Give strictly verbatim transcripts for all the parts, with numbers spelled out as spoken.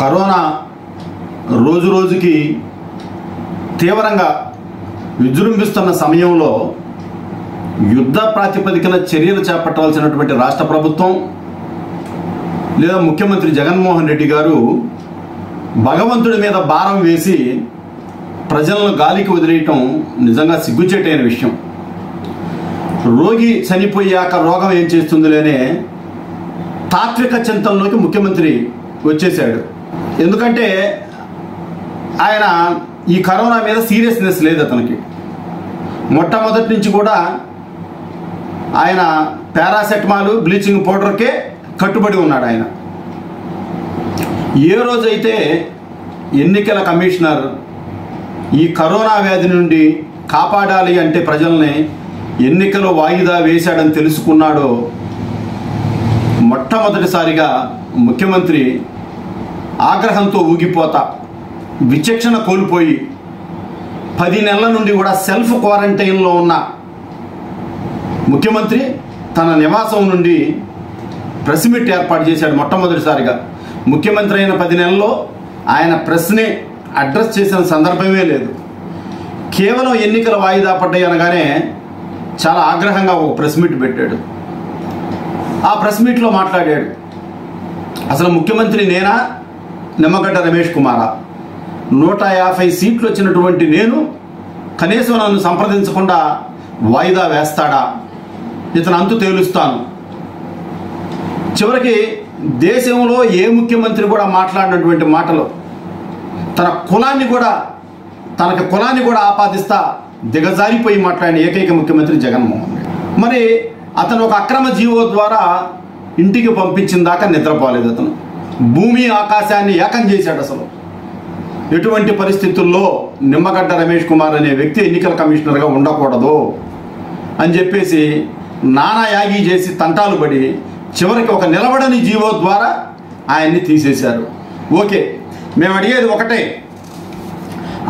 Corona రోజు రోజుకి తీవ్రంగా విజృంభిస్తున్న సమయంలో యుద్ధ ప్రాతిపదికన చర్యలు చేపట్టాల్సినటువంటి రాష్ట్ర ప్రభుత్వం లేదా ముఖ్యమంత్రి జగన్మోహన్ రెడ్డి గారు భగవంతుడి మీద భారం వేసి ప్రజలను గాలికి వదిలేయటం నిజంగా సిగ్గుచేటైన విషయం. రోగి చనిపోయాక రోగం ఏం చేస్తుందిలేనే తాత్విక చింతనలోకి ముఖ్యమంత్రి వచ్చేశాడు. ఎందుకంటే ఆయన ఈ కరోనా మీద సీరియస్నెస్ లేదు అతనికి. మొట్టమొదటి నుంచి కూడా ఆయన పారాసెటమాల్, బ్లీచింగ్ పౌడర్కే కట్టుబడి ఉన్నాడు. ఆయన ఏ రోజైతే ఎన్నికల కమిషనర్ ఈ కరోనా వ్యాధి నుండి కాపాడాలి అంటే ప్రజల్ని ఎన్నికలు వాయిదా వేశాడని తెలుసుకున్నాడో మొట్టమొదటిసారిగా ముఖ్యమంత్రి ఆగ్రహంతో ఊగిపోతా, విచక్షణ కోల్పోయి పది నెలల నుండి కూడా సెల్ఫ్ క్వారంటైన్లో ఉన్న ముఖ్యమంత్రి తన నివాసం నుండి ప్రెస్ మీట్ ఏర్పాటు చేశాడు. మొట్టమొదటిసారిగా ముఖ్యమంత్రి అయిన పది నెలల్లో ఆయన ప్రెస్ని అడ్రస్ చేసిన సందర్భమే లేదు. కేవలం ఎన్నికల వాయిదా పడ్డాయి అనగానే చాలా ఆగ్రహంగా ఒక ప్రెస్ మీట్ పెట్టాడు. ఆ ప్రెస్ మీట్లో మాట్లాడాడు, అసలు ముఖ్యమంత్రి నేనా నిమ్మగడ్డ రమేష్ కుమారా? నూట యాభై సీట్లు వచ్చినటువంటి నేను కనీసం నన్ను సంప్రదించకుండా వాయిదా వేస్తాడా? ఇతను అంతు తేలుస్తాను. చివరికి దేశంలో ఏ ముఖ్యమంత్రి కూడా మాట్లాడినటువంటి మాటలు, తన కులాన్ని కూడా తనకి కులాన్ని కూడా ఆపాదిస్తా దిగజారిపోయి మాట్లాడిన ఏకైక ముఖ్యమంత్రి జగన్మోహన్ రెడ్డి. మరి అతను ఒక అక్రమ జీవో ద్వారా ఇంటికి పంపించిన దాకా నిద్రపోలేదు అతను. భూమి ఆకాశాన్ని ఏకం చేశాడు. అసలు ఎటువంటి పరిస్థితుల్లో నిమ్మగడ్డ రమేష్ కుమార్ అనే వ్యక్తి ఎన్నికల కమిషనర్గా ఉండకూడదు అని చెప్పేసి నానా యాగి చేసి తంటాలు పడి చివరికి ఒక నిలబడని జీవో ద్వారా ఆయన్ని తీసేశారు. ఓకే, మేము అడిగేది ఒకటే,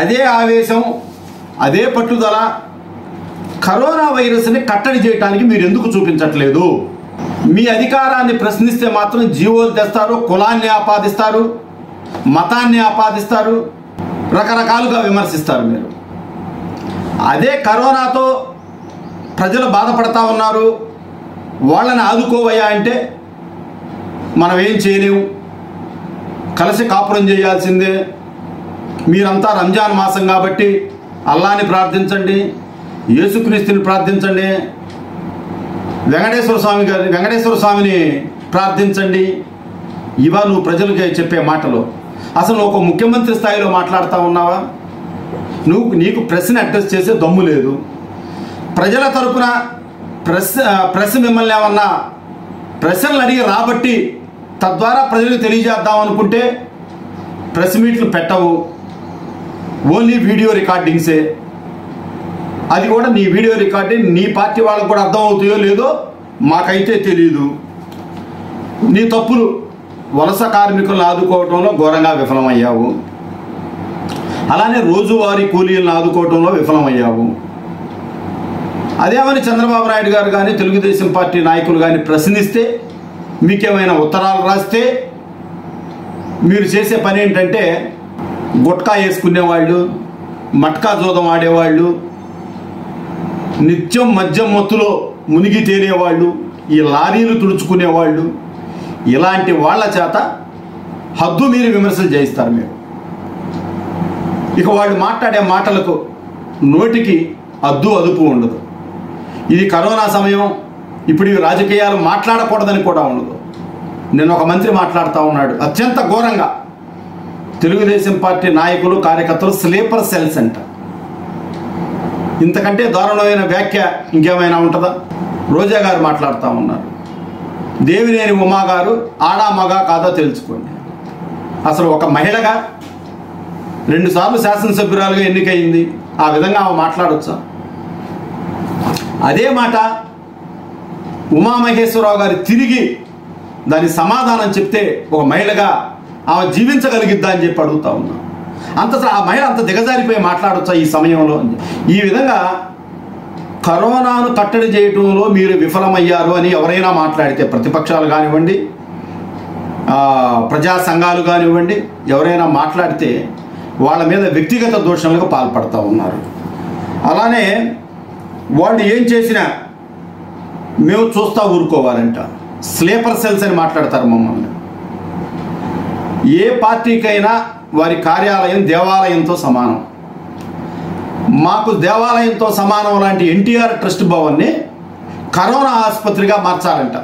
అదే ఆవేశం, అదే పట్టుదల కరోనా వైరస్ని కట్టడి చేయడానికి మీరు ఎందుకు చూపించట్లేదు? మీ అధికారాన్ని ప్రశ్నిస్తే మాత్రం జీవోలు తెస్తారు, కులాన్ని ఆపాదిస్తారు, మతాన్ని ఆపాదిస్తారు, రకరకాలుగా విమర్శిస్తారు మీరు. అదే కరోనాతో ప్రజలు బాధపడతా ఉన్నారు, వాళ్ళని ఆదుకోవయ్యా అంటే మనం ఏం చేయలేము, కలిసి కాపురం చేయాల్సిందే, మీరంతా రంజాన్ మాసం కాబట్టి అల్లాని ప్రార్థించండి, యేసుక్రీస్తుని ప్రార్థించండి, వెంకటేశ్వర స్వామి గారి వెంకటేశ్వర స్వామిని ప్రార్థించండి, ఇవా నువ్వు ప్రజలకి చెప్పే మాటలు. అసలు నువ్వు ఒక ముఖ్యమంత్రి స్థాయిలో మాట్లాడుతూ ఉన్నావా? నువ్వు నీకు ప్రెస్ని అడ్రస్ చేసే దమ్ము లేదు. ప్రజల తరపున ప్రెస్ ప్రెస్ మిమ్మల్ని ఏమన్నా ప్రశ్నలు అడిగి రాబట్టి తద్వారా ప్రజలకు తెలియజేద్దాం అనుకుంటే ప్రెస్ మీట్లు పెట్టవు, ఓన్లీ వీడియో రికార్డింగ్సే. అది కూడా నీ వీడియో రికార్డింగ్ నీ పార్టీ వాళ్ళకు కూడా అర్థమవుతాయో లేదో మాకైతే తెలీదు. నీ తప్పులు, వలస కార్మికులను ఆదుకోవటంలో ఘోరంగా విఫలమయ్యావు, అలానే రోజువారీ కూలీలను ఆదుకోవటంలో విఫలమయ్యావు. అదేమని చంద్రబాబు నాయుడు గారు కానీ తెలుగుదేశం పార్టీ నాయకులు కానీ ప్రశ్నిస్తే, మీకేమైనా ఉత్తరాలు రాస్తే మీరు చేసే పని ఏంటంటే గుట్కా వేసుకునేవాళ్ళు, మట్కా జోదం ఆడేవాళ్ళు, నిత్యం మద్యం మత్తులో మునిగి తేలేవాళ్ళు, ఈ లారీలు తుడుచుకునేవాళ్ళు, ఇలాంటి వాళ్ళ చేత హద్దు మీరు విమర్శలు చేయిస్తారు మీరు. ఇక వాళ్ళు మాట్లాడే మాటలకు నోటికి అద్దు అదుపు ఉండదు. ఇది కరోనా సమయం, ఇప్పుడు ఇవి రాజకీయాలు మాట్లాడకూడదని కూడా ఉండదు. నేను ఒక మంత్రి మాట్లాడుతూ ఉన్నాడు అత్యంత ఘోరంగా, తెలుగుదేశం పార్టీ నాయకులు కార్యకర్తలు స్లీపర్ సెల్స్ అంట. ఇంతకంటే దారుణమైన వ్యాఖ్య ఇంకేమైనా ఉంటుందా? రోజా గారు మాట్లాడుతూ ఉన్నారు, దేవినేని ఉమా గారు ఆడా మగా కాదో తెలుసుకోండి. అసలు ఒక మహిళగా రెండుసార్లు శాసనసభ్యురాలుగా ఎన్నికయింది, ఆ విధంగా ఆమె మాట్లాడొచ్చా? అదే మాట ఉమామహేశ్వరరావు గారు తిరిగి దాని సమాధానం చెప్తే ఒక మహిళగా ఆమె జీవించగలిగిద్దా అని చెప్పి అడుగుతా ఉన్నా. అంత ఆ మహిళ అంత దిగజారిపోయి మాట్లాడొచ్చా ఈ సమయంలో? ఈ విధంగా కరోనాను కట్టడి చేయడంలో మీరు విఫలమయ్యారు అని ఎవరైనా మాట్లాడితే ప్రతిపక్షాలు గానివ్వండి ప్రజా సంఘాలు గానివ్వండి ఎవరైనా మాట్లాడితే వాళ్ళ మీద వ్యక్తిగత దోషణలకు పాల్పడతా ఉన్నారు. అలానే వాళ్ళు ఏం చేసినా మేము చూస్తా ఊరుకోవాలంట, స్లీపర్ సెల్స్ అని మాట్లాడతారు మమ్మల్ని. ఏ పార్టీకైనా వారి కార్యాలయం దేవాలయంతో సమానం. మాకు దేవాలయంతో సమానం లాంటి ఎన్టీఆర్ ట్రస్ట్ భవన్ని కరోనా ఆసుపత్రిగా మార్చాలంట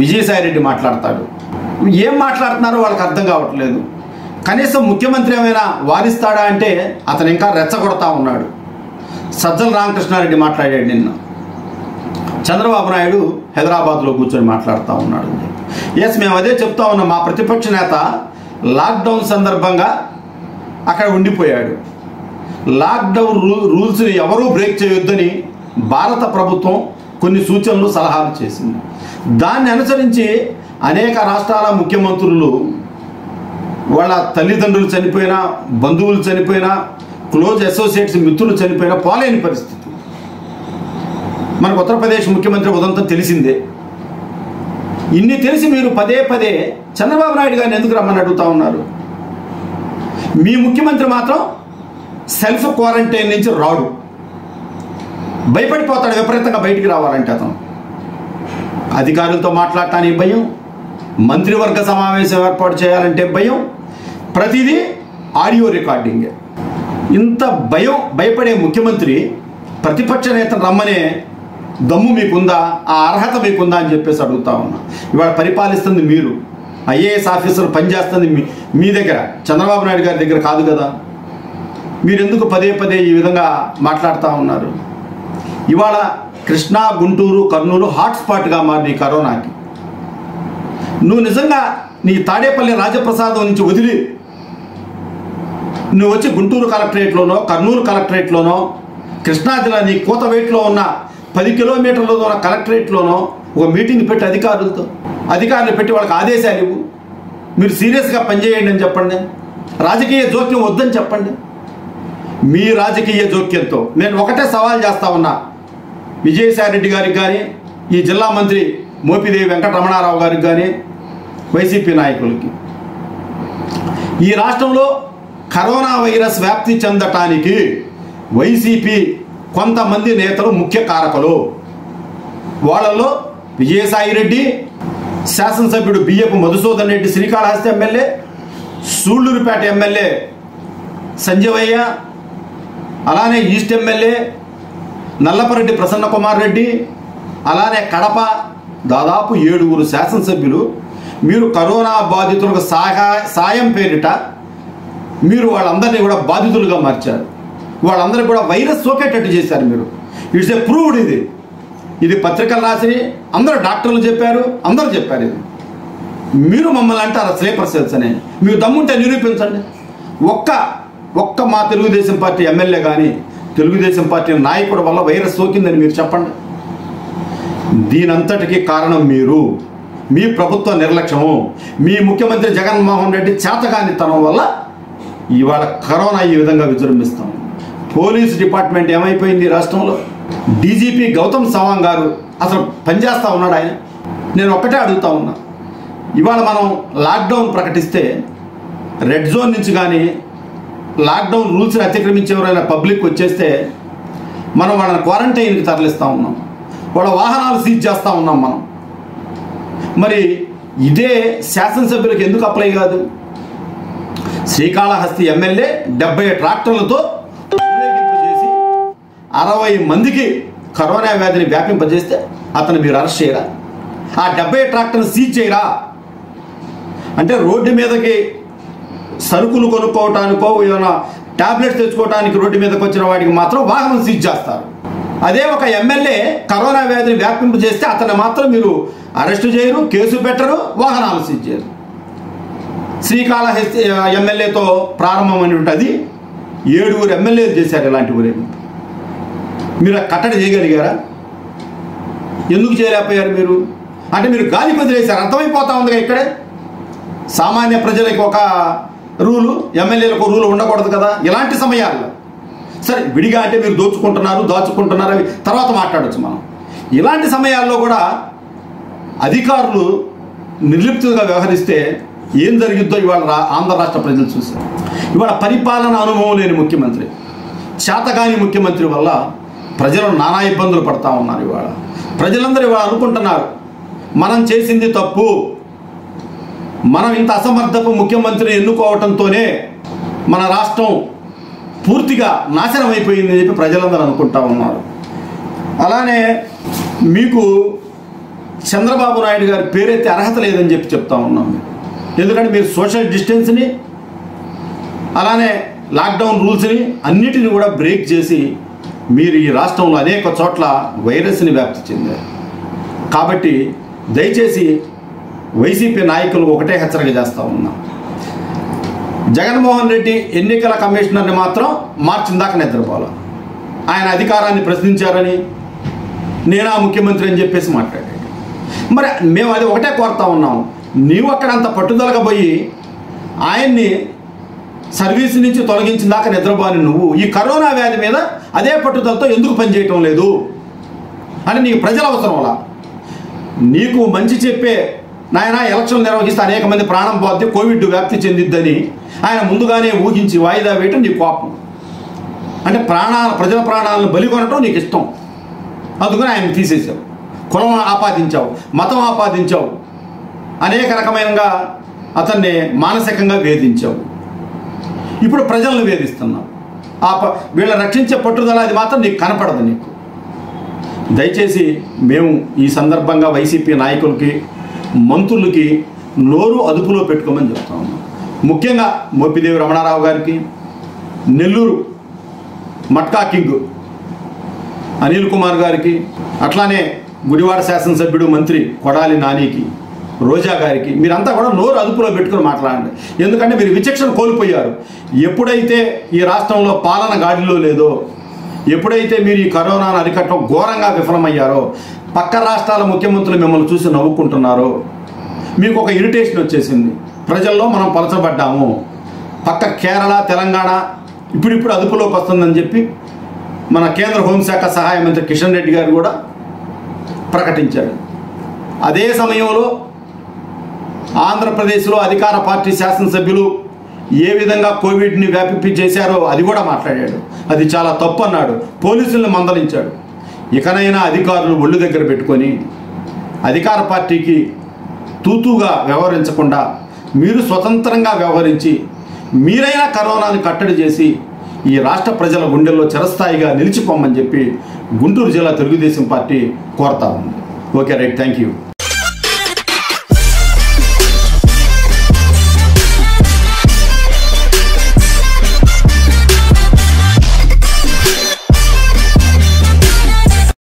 విజయసాయిరెడ్డి మాట్లాడతాడు. ఏం మాట్లాడుతున్నారో వాళ్ళకి అర్థం కావట్లేదు. కనీసం ముఖ్యమంత్రి ఏమైనా వారిస్తాడా అంటే అతను ఇంకా రెచ్చగొడతా ఉన్నాడు. సజ్జల రామకృష్ణారెడ్డి మాట్లాడాడు నిన్న, చంద్రబాబు నాయుడు హైదరాబాద్లో కూర్చొని మాట్లాడుతూ ఉన్నాడు. ఎస్, మేము అదే చెప్తా ఉన్నాం. మా ప్రతిపక్ష నేత లాక్డౌన్ సందర్భంగా అక్కడ ఉండిపోయాడు. లాక్డౌన్ రూ రూల్స్ని ఎవరూ బ్రేక్ చేయొద్దని భారత ప్రభుత్వం కొన్ని సూచనలు సలహాలు చేసింది. దాన్ని అనుసరించి అనేక రాష్ట్రాల ముఖ్యమంత్రులు వాళ్ళ తల్లిదండ్రులు చనిపోయినా, బంధువులు చనిపోయినా, క్లోజ్ అసోసియేట్స్ మిత్రులు చనిపోయినా పోలేని పరిస్థితి. మనకు ఉత్తరప్రదేశ్ ముఖ్యమంత్రి ఉదంతం తెలిసిందే. ఇన్ని తెలిసి మీరు పదే పదే చంద్రబాబు నాయుడు గారిని ఎందుకు రమ్మని అడుగుతా ఉన్నారు? మీ ముఖ్యమంత్రి మాత్రం సెల్ఫ్ క్వారంటైన్ నుంచి రాడు, భయపడిపోతాడు విపరీతంగా బయటికి రావాలంటే. అతను అధికారులతో మాట్లాడటానికి భయం, మంత్రివర్గ సమావేశం ఏర్పాటు చేయాలంటే భయం, ప్రతిదీ ఆడియో రికార్డింగే. ఇంత భయం, భయపడే ముఖ్యమంత్రి ప్రతిపక్ష నేతను రమ్మనే దమ్ము మీకుందా, ఆ అర్హత మీకుందా అని చెప్పేసి అడుగుతా ఉన్నా. ఇవాళ పరిపాలిస్తుంది మీరు, ఐఏఎస్ ఆఫీసర్ పనిచేస్తుంది మీ మీ దగ్గర, చంద్రబాబు నాయుడు గారి దగ్గర కాదు కదా. మీరెందుకు పదే పదే ఈ విధంగా మాట్లాడుతూ ఉన్నారు? ఇవాళ కృష్ణా, గుంటూరు, కర్నూలు హాట్స్పాట్గా మారి కరోనాకి. నువ్వు నిజంగా నీ తాడేపల్లి రాజప్రసాదం నుంచి వదిలి నువ్వు వచ్చి గుంటూరు కలెక్టరేట్లోనో, కర్నూలు కలెక్టరేట్లోనో, కృష్ణా జిల్లా నీ కోతవేట్లో ఉన్న పది కిలోమీటర్లలో ఉన్న కలెక్టరేట్లోనో ఒక మీటింగ్ పెట్టి అధికారులతో అధికారులు పెట్టి వాళ్ళకి ఆదేశాలు ఇవ్వు, మీరు సీరియస్గా పనిచేయండి అని చెప్పండి, రాజకీయ జోక్యం వద్దని చెప్పండి. మీ రాజకీయ జోక్యంతో నేను ఒకటే సవాల్ చేస్తా ఉన్నా విజయసాయిరెడ్డి గారికి కానీ, ఈ జిల్లా మంత్రి మోపిదేవి వెంకట రమణారావు గారికి కానీ, వైసీపీ నాయకులకి. ఈ రాష్ట్రంలో కరోనా వైరస్ వ్యాప్తి చెందటానికి వైసీపీ కొంతమంది నేతలు ముఖ్య కారకులు. వాళ్ళలో విజయసాయిరెడ్డి, శాసనసభ్యుడు బియ్యపు మధుసూదన్ రెడ్డి శ్రీకాళహస్తి ఎమ్మెల్యే, సూళ్లూరుపేట ఎమ్మెల్యే సంజీవయ్య, అలానే ఈస్ట్ ఎమ్మెల్యే నల్లపరెడ్డి ప్రసన్న కుమార్ రెడ్డి, అలానే కడప దాదాపు ఏడుగురు శాసనసభ్యులు మీరు కరోనా బాధితులకు సహా సాయం పేరిట మీరు వాళ్ళందరినీ కూడా బాధితులుగా మార్చారు. వాళ్ళందరూ కూడా వైరస్ సోకేటట్టు చేశారు మీరు. It's a proved. ఇది ఇది పత్రికలు రాసి అందరూ డాక్టర్లు చెప్పారు, అందరూ చెప్పారు. ఇది మీరు మమ్మల్ని అంటారు స్లీపర్ సెల్స్ అని. మీరు దమ్ముంటే నిరూపించండి. ఒక్క ఒక్క మా తెలుగుదేశం పార్టీ ఎమ్మెల్యే కానీ, తెలుగుదేశం పార్టీ నాయకుడు వల్ల వైరస్ సోకిందని మీరు చెప్పండి. దీనంతటికీ కారణం మీరు, మీ ప్రభుత్వ నిర్లక్ష్యము, మీ ముఖ్యమంత్రి జగన్మోహన్ రెడ్డి చేతగానితనం వల్ల ఇవాళ కరోనా ఈ విధంగా విజృంభిస్తాం. పోలీస్ డిపార్ట్మెంట్ ఏమైపోయింది రాష్ట్రంలో? డీజీపీ గౌతమ్ సవాంగ్ గారు అసలు పనిచేస్తూ ఉన్నాడు ఆయన? నేను ఒక్కటే అడుగుతా ఉన్నా, ఇవాళ మనం లాక్డౌన్ ప్రకటిస్తే రెడ్ జోన్ నుంచి కానీ, లాక్డౌన్ రూల్స్ని అతిక్రమించే ఎవరైనా పబ్లిక్ వచ్చేస్తే మనం వాళ్ళని క్వారంటైన్కి తరలిస్తూ ఉన్నాం, వాళ్ళ వాహనాలు సీజ్ చేస్తూ ఉన్నాం మనం. మరి ఇదే శాసనసభ్యులకు ఎందుకు అప్లై కాదు? శ్రీకాళహస్తి ఎమ్మెల్యే డెబ్బై ట్రాక్టర్లతో చేసి అరవై మందికి కరోనా వ్యాధిని వ్యాపింపజేస్తే అతను మీరు అరెస్ట్ చేయరా? ఆ డెబ్బై ట్రాక్టర్ని సీజ్ చేయరా? అంటే రోడ్డు మీదకి సరుకులు కొనుక్కోవటానికో, ఏమైనా టాబ్లెట్స్ తెచ్చుకోవటానికి రోడ్డు మీదకి వచ్చిన వాడికి మాత్రం వాహనం సీజ్ చేస్తారు. అదే ఒక ఎమ్మెల్యే కరోనా వ్యాధిని వ్యాపింపు చేస్తే అతను మాత్రం మీరు అరెస్టు చేయరు, కేసు పెట్టరు, వాహనాలు సీజ్ చేయరు. శ్రీకాళహస్తి ఎమ్మెల్యేతో ప్రారంభమని ఉంటుంది. ఏడుగురు ఎమ్మెల్యేలు చేశారు ఇలాంటి ఊరేమి. మీరు కట్టడి చేయగలిగారా? ఎందుకు చేయలేకపోయారు మీరు? అంటే మీరు గాలి బదిలేశారు, అర్థమైపోతా ఉందిగా. ఇక్కడే సామాన్య ప్రజలకు ఒక రూలు, ఎమ్మెల్యేలకు రూలు ఉండకూడదు కదా ఇలాంటి సమయాల్లో. సరే విడిగా అంటే మీరు దోచుకుంటున్నారు దాచుకుంటున్నారు అని తర్వాత మాట్లాడొచ్చు మనం. ఇలాంటి సమయాల్లో కూడా అధికారులు నిర్లిప్తంగా వ్యవహరిస్తే ఏం జరుగుతుందో ఇవాళ ఆంధ్ర రాష్ట్ర ప్రజలు చూశారు. ఇవాళ పరిపాలన అనుభవం లేని ముఖ్యమంత్రి, చేతకాని ముఖ్యమంత్రి వల్ల ప్రజలు నానా ఇబ్బందులు పడతా ఉన్నారు. ఇవాళ ప్రజలందరూ ఇవాళ అనుకుంటున్నారు మనం చేసింది తప్పు, మనం ఇంత అసమర్థపు ముఖ్యమంత్రిని ఎన్నుకోవడంతోనే మన రాష్ట్రం పూర్తిగా నాశనం అయిపోయిందని చెప్పి ప్రజలందరూ అనుకుంటా ఉన్నారు. అలానే మీకు చంద్రబాబు నాయుడు గారి పేరైతే అర్హత లేదని చెప్పి చెప్తా ఉన్నాం. ఎందుకంటే మీరు సోషల్ డిస్టెన్స్ని అలానే లాక్డౌన్ రూల్స్ని అన్నిటిని కూడా బ్రేక్ చేసి మీరు ఈ రాష్ట్రంలో అనేక చోట్ల వైరస్ని వ్యాప్తి చెందారు. కాబట్టి దయచేసి వైసీపీ నాయకులు ఒకటే హెచ్చరిక చేస్తూ ఉన్నాం, జగన్మోహన్ రెడ్డి ఎన్నికల కమిషనర్ని మాత్రం మార్చిన దాకా నిద్రపోవాలి. ఆయన అధికారాన్ని ప్రశ్నించారని నేనా ముఖ్యమంత్రి అని చెప్పేసి మాట్లాడాడు. మరి మేము అది ఒకటే కోరుతా ఉన్నాం, నీవు అక్కడ అంత పట్టుదలగా పోయి ఆయన్ని సర్వీస్ నుంచి తొలగించిన దాకా నిద్రపోని నువ్వు ఈ కరోనా వ్యాధి మీద అదే పట్టుదలతో ఎందుకు పనిచేయటం లేదు అని నీకు ప్రజల అవసరం అలా. నీకు మంచి చెప్పే నాయన ఎలక్షన్ నిర్వహిస్తే అనేక మంది ప్రాణం పోతే కోవిడ్ వ్యాప్తి చెందిద్దని ఆయన ముందుగానే ఊహించి వాయిదా వేయటం నీ కోపం. అంటే ప్రాణాల ప్రజల ప్రాణాలను బలి కొనటం నీకు ఇష్టం, అందుకని ఆయన తీసేసావు. కులం ఆపాదించావు, మతం ఆపాదించావు, అనేక రకమైనగా అతన్ని మానసికంగా వేధించావు. ఇప్పుడు ప్రజలను వేధిస్తున్నావు. ఆ ప వీళ్ళని రక్షించే పట్టుదల అది మాత్రం నీకు కనపడదు. నీకు దయచేసి మేము ఈ సందర్భంగా వైసీపీ నాయకులకి మంత్రులకి నోరు అదుపులో పెట్టుకోమని చెప్తా ఉన్నాం. ముఖ్యంగా మోపిదేవి రమణారావు గారికి, నెల్లూరు మట్కా కింగ్ అనిల్ కుమార్ గారికి, అట్లానే గుడివాడ శాసనసభ్యుడు మంత్రి కొడాలి నానికి, రోజా గారికి మీరంతా కూడా నోరు అదుపులో పెట్టుకుని మాట్లాడండి. ఎందుకంటే మీరు విచక్షణ కోల్పోయారు. ఎప్పుడైతే ఈ రాష్ట్రంలో పాలన గాడిలో లేదో, ఎప్పుడైతే మీరు ఈ కరోనాను అరికట్టడం ఘోరంగా విఫలమయ్యారో, పక్క రాష్ట్రాల ముఖ్యమంత్రులు మిమ్మల్ని చూసి నవ్వుకుంటున్నారు. మీకు ఒక ఇరిటేషన్ వచ్చేసింది, ప్రజల్లో మనం పలచబడ్డాము, పక్క కేరళ తెలంగాణ ఇప్పుడిప్పుడు అదుపులోకి వస్తుందని చెప్పి మన కేంద్ర హోంశాఖ సహాయ మంత్రి కిషన్ రెడ్డి గారు కూడా ప్రకటించారు. అదే సమయంలో ఆంధ్రప్రదేశ్లో అధికార పార్టీ శాసనసభ్యులు ఏ విధంగా కోవిడ్ని వ్యాపింపి చేశారో అది కూడా మాట్లాడాడు. అది చాలా తప్పు అన్నాడు, పోలీసులను మందలించాడు. ఇకనైనా అధికారులు ఒళ్ళు దగ్గర పెట్టుకొని అధికార పార్టీకి తూతూగా వ్యవహరించకుండా మీరు స్వతంత్రంగా వ్యవహరించి మీరైనా కరోనాను కట్టడి చేసి ఈ రాష్ట్ర ప్రజల గుండెల్లో చిరస్థాయిగా నిలిచిపోమని చెప్పి గుంటూరు జిల్లా తెలుగుదేశం పార్టీ కోరుతా ఉంది. Okay right, thank you.